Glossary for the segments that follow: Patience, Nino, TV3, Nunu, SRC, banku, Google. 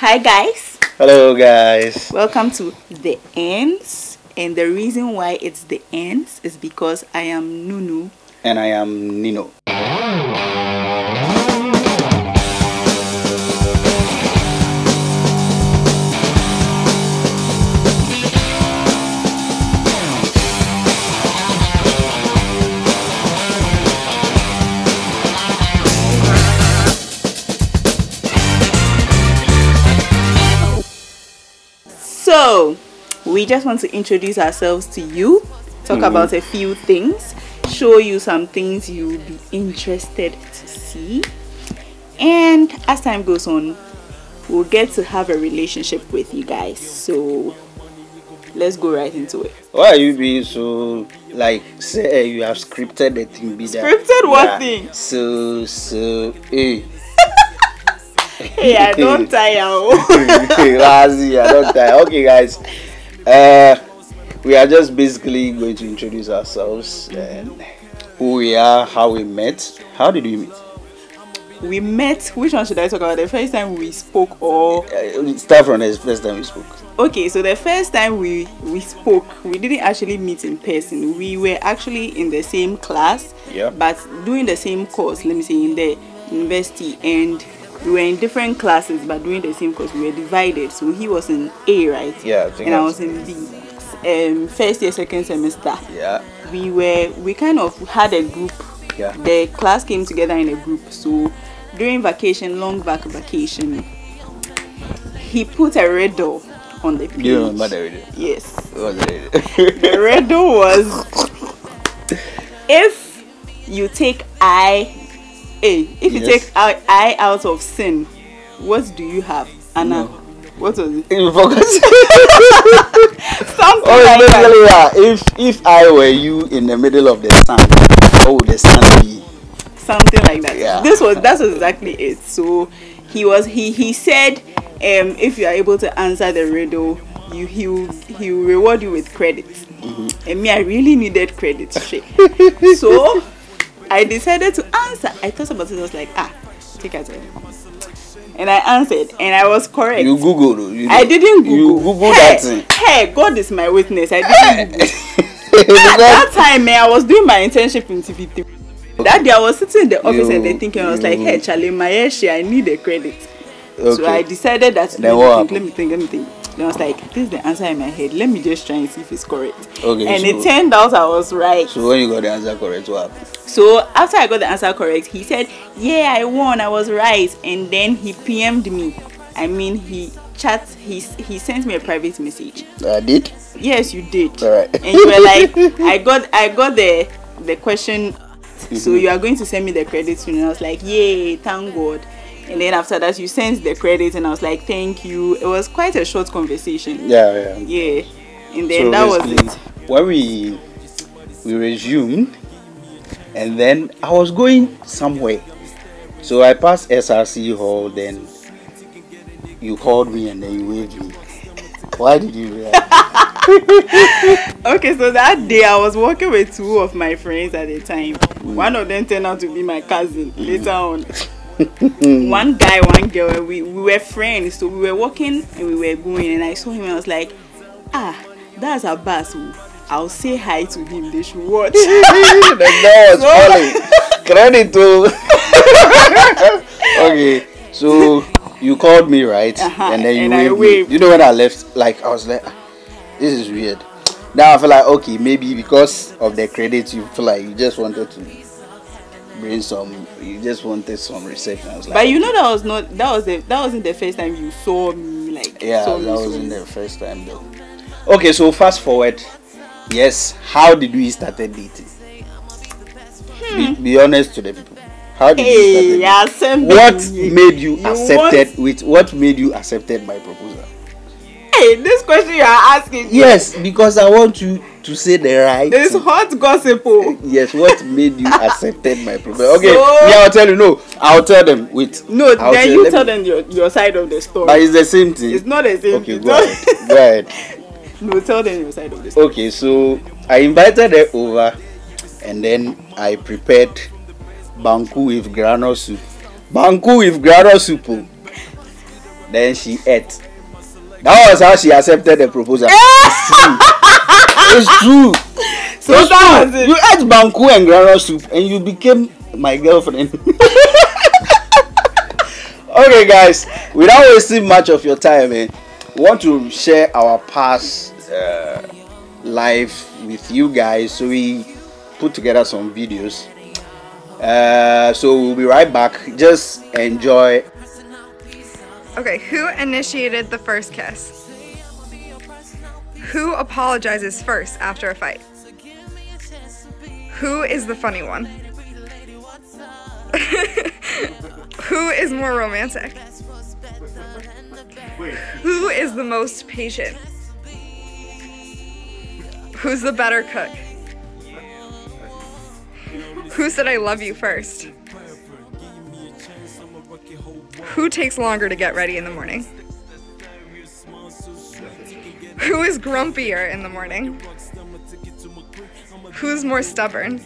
Hi guys. Hello guys. Welcome to the ends, and the reason why it's the ends is because I am Nunu and I am Nino. So, we just want to introduce ourselves to you, talk about a few things, show you some things you'll be interested to see. And as time goes on, we'll get to have a relationship with you guys. So, let's go right into it. Why are you being so, like, say you have scripted the thing? Be that, scripted what thing? So, Hey, I don't tire. Okay, guys. We are just basically going to introduce ourselves and who we are, how we met. How did we meet? We met. Which one should I talk about? The first time we spoke, or start from the first time we spoke? Okay, so the first time we spoke, we didn't actually meet in person. We were actually in the same class, but doing the same course. Let me say, in the university. And we were in different classes, but doing the same course. We were divided. So he was in A, right? Yeah. I was in B. First year, second semester. Yeah. We kind of had a group. Yeah. The class came together in a group. So during vacation, long vacation, he put a riddle on the page. You remember the riddle? Yes. What was the riddle? The riddle was, if you take you take I out of sin, what do you have? Anna, what was it? In focus. Something like that. If I were you in the middle of the sun, what would the sun be? Something like that. Yeah. That was exactly it. So he said, if you are able to answer the riddle, he will reward you with credit. And me, I really needed credit. So I decided to answer. I thought about it. I was like, take it. And I answered, and I was correct. You Googled. I didn't Google. You Googled that thing. Hey, God is my witness. I didn't Google. At that time, I was doing my internship in TV3. Okay. That day, I was sitting in the office and then thinking, I was like, hey, Charlie, I need the credit. Okay. So I decided that, let me think. And I was like, this is the answer in my head. Let me just try and see if it's correct. Okay, and so it turned out I was right. So when you got the answer correct, what happened? So after I got the answer correct, he said, yeah, I won. I was right. And then he PM'd me. I mean, he sent me a private message. I did? Yes, you did. All right. And you were like, I got the question. So you are going to send me the credit soon. And I was like, yay, thank God. And then after that, you sent the credit, and I was like, thank you. It was quite a short conversation. Yeah. And then so that was it. When we resumed, and then I was going somewhere. So I passed SRC hall, then you called me, and then you waved me. Why did you wave? Okay, so that day, I was walking with two of my friends at the time. One of them turned out to be my cousin later on. One guy, one girl, and we were friends, so we were walking and we were going, and I saw him and I was like, that's a bus. I'll say hi to him, they should watch. The guy was calling. Credit to. Okay, so you called me, right? And then you waved. You know, when I left, like, I was like, this is weird. Now I feel like, okay, maybe because of the credits, you feel like you just wanted to bring some, you just wanted some reception. I was like, but you know, that wasn't the first time you saw me, like, that wasn't the first time though. Okay, so fast forward, how did we start dating? Be honest to the people. How did you start dating? What made you accepted my proposal? This question you are asking. Yes, because I want you to say the right. This hot gossip. Yes, what made you accepted my proposal? Okay, I'll tell you. No, I'll tell them. Wait. No, then you tell them your side of the story. But it's the same thing. It's not the same thing. Okay, go ahead. No, tell them your side of the story. Okay, so I invited her over, and then I prepared banku with granule soup. Then she ate. That was how she accepted the proposal. It's true. So it's that true. Was it. You ate banku and granite soup and you became my girlfriend. Okay, guys, without wasting much of your time, we want to share our past life with you guys. So we put together some videos. So we'll be right back. Just enjoy. Okay, who initiated the first kiss? Who apologizes first after a fight? Who is the funny one? Who is more romantic? Who is the most patient? Who's the better cook? Who said I love you first? Who takes longer to get ready in the morning? Who is grumpier in the morning? Who's more stubborn?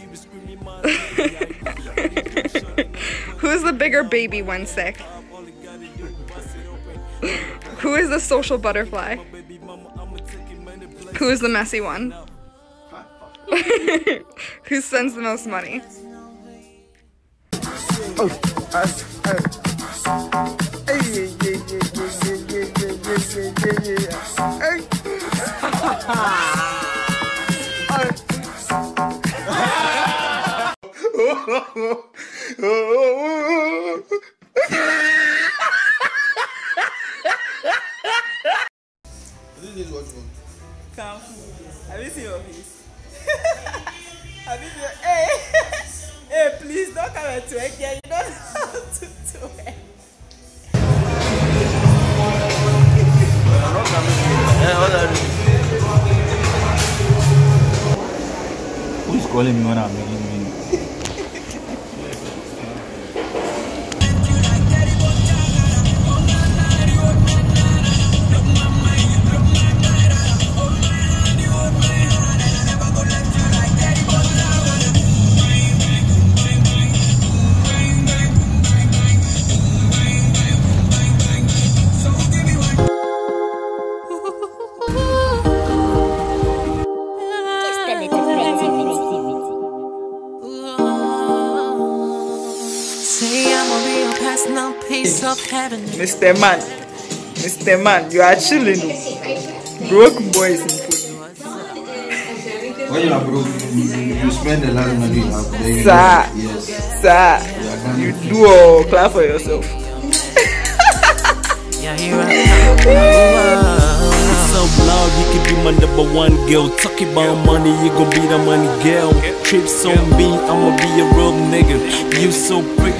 Who's the bigger baby when sick? Who is the social butterfly? Who is the messy one? Who sends the most money? This is what you want. Can't fool. Have you seen your face? Have you seen your... Hey! Hey, please don't come and twerk here. You don't have to twerk. Who's calling me when I'm making me? Mr. Man, Mr. Man, you are chilling. Broke boys in food. When you are broke, you spend the last money you have. Sir, yes. Sir, you do all clap for yourself. Loud, you could be my #1 girl. Talk about money, you gon' be the money girl. Trips on me, I'ma be a real nigga. You so pretty.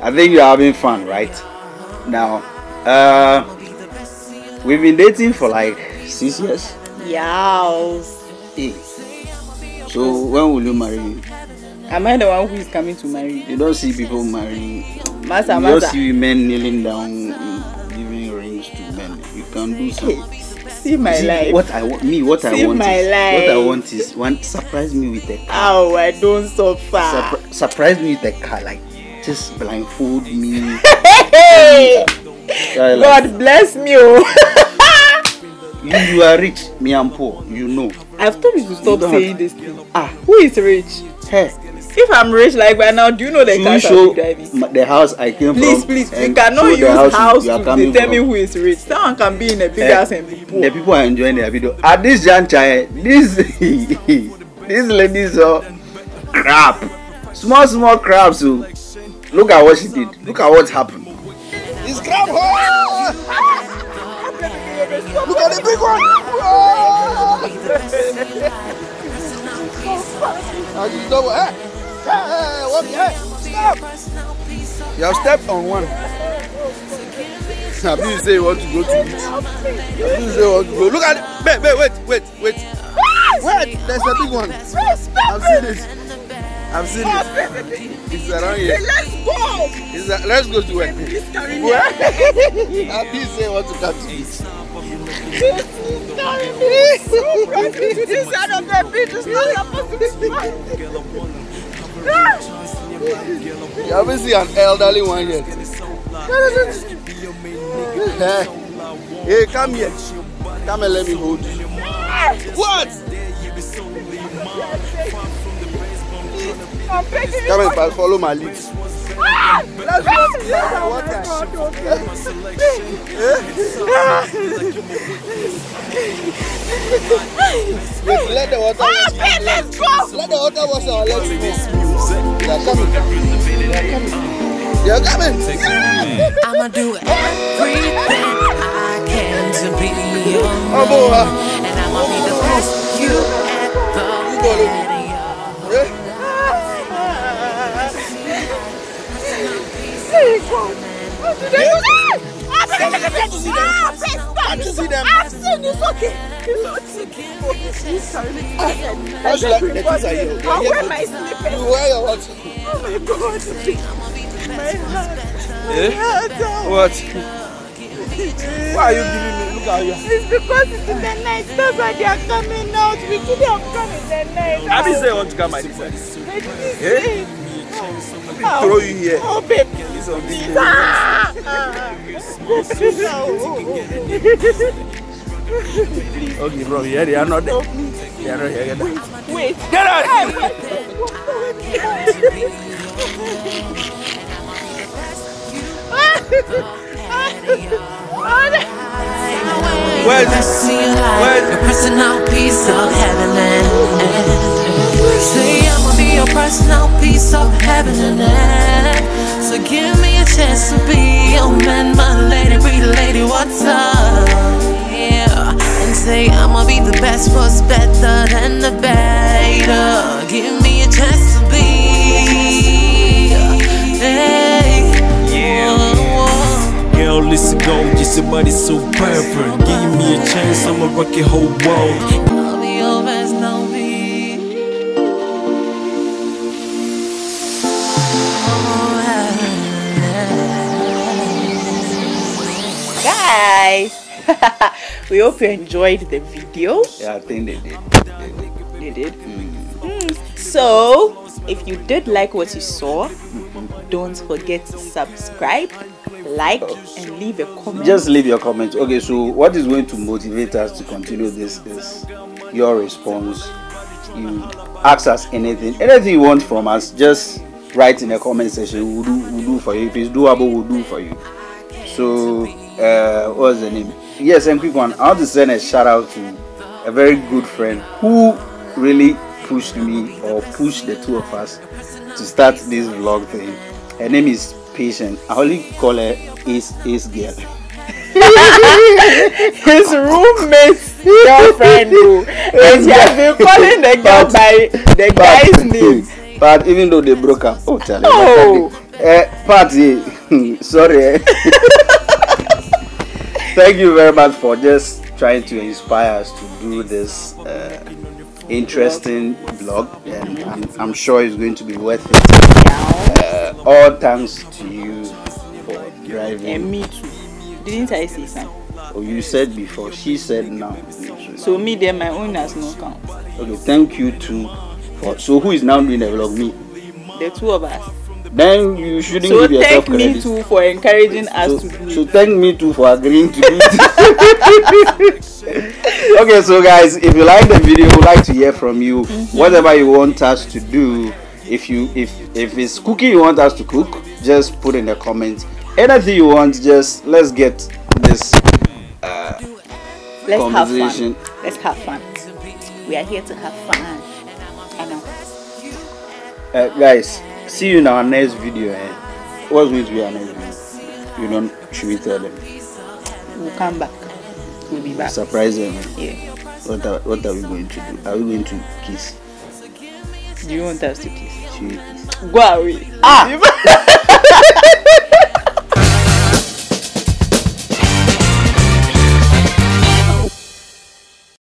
I think you're having fun right now. We've been dating for like 6 years. Yeah. So when will you marry me? Am I the one who is coming to marry? You don't see people marrying. You don't see men kneeling down. Can do something. See my life. What I want, is one surprise me with a car. Oh, I don't suffer. Surprise me with a car, like just blindfold me. God bless me. You are rich, me I'm poor. You know. I've told you to stop saying this thing. Ah, who is rich? Hey. If I'm rich like by now, do you know the car I'm driving? The house I came from. Please, please. You cannot use house to determine who is rich. Someone can be in a big house and be poor. The people are enjoying their video. At this juncture, these ladies are crap. Small crap. So look at what she did. Look at what happened. It's crap. Look at the big one. I just double act. Hey, stop! You have stepped on one. Abdul say you want to go to it. Abdul say you want to go. Look at it. Wait. Wait, there's a big one. I've seen it. It's around here. Let's go. Let's go to where? Abdul say you want to come to it. This is not supposed to be this side of the beach. It's not supposed to be smart. You haven't seen an elderly one yet. Hey, come here. Come and let me hold you. What? Come and follow my leads. Let's go. Let the water wash. Let the water wash our legs. You're coming. I'ma do everything I can to be your man, and I'ma be the best you ever had. I've seen you, okay. I wear my slippers. You wear your what? Oh my God. My heart. What? Why are you giving me? Look at you. It's because it's in the night. That's why they are coming out. We couldn't have come in the night. I didn't say I want to come at this time. Throw you here. Oh, baby. Okay, bro, yeah, they are not there. They are not here. Wait. Get out! Wait. A personal piece of heaven. Your personal piece of heaven and earth. So give me a chance to be your man, my lady, pretty lady, what's up? Yeah, and say I'ma be the best, what's better than the better. Give me a chance to be. Hey. Yeah. Whoa. Girl, listen, go, your somebody so perfect. Give me a chance, I'ma rock your whole world. Guys, we hope you enjoyed the video. Yeah, I think they did. They did? So, if you did like what you saw, don't forget to subscribe, like, and leave a comment. Just leave your comment. Okay, so what is going to motivate us to continue this is your response. You ask us anything you want from us, just write in the comment section. We'll do for you. If it's doable, we'll do for you. So, what's the name? Yes, and quick one. I want to send a shout out to a very good friend who really pushed me or pushed the two of us to start this vlog thing. Her name is Patience. I only call her Ace Girl. His roommate's girlfriend, and she has been calling the girl by the guy's name. But even though they broke up, sorry. Thank you very much for just trying to inspire us to do this interesting vlog, and I'm sure it's going to be worth it. All thanks to you for driving. And me too. Didn't I say something? Oh, you said before. She said now. So me there, my own has no count. Okay, thank you too. So who is now doing the vlog? Me. The two of us. Then you shouldn't give yourself credit. So thank me too for encouraging us to do it. So thank me too for agreeing to do it. Okay, so guys, if you like the video, we'd like to hear from you. Whatever you want us to do, if it's cooking you want us to cook, just put in the comments. Anything you want, just let's get this conversation. Let's have fun. We are here to have fun. I know. Guys. See you in our next video. What's going to be our next video? You don't, should we tell them? We'll come back. We'll be back. Surprise them. Yeah. What are we going to do? Are we going to kiss? Do you want us to kiss? Should we kiss? Go away. Ah!